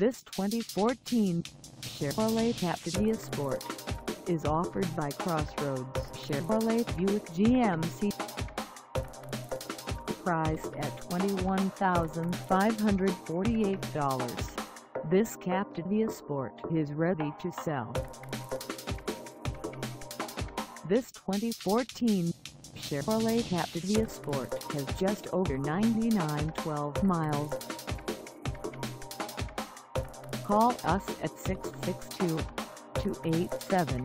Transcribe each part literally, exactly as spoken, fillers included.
This twenty fourteen Chevrolet Captiva Sport is offered by Crossroads Chevrolet Buick G M C. Priced at twenty-one thousand five hundred forty-eight dollars, this Captiva Sport is ready to sell. This twenty fourteen Chevrolet Captiva Sport has just over ninety-nine thousand two hundred twelve miles. Call us at six six two, two eight seven,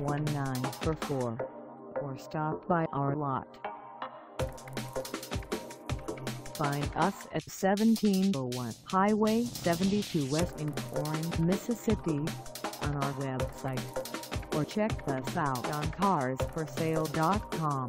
one nine four four or stop by our lot. Find us at seventeen oh one Highway seventy-two West in Corinth, Mississippi on our website, or check us out on cars for sale dot com.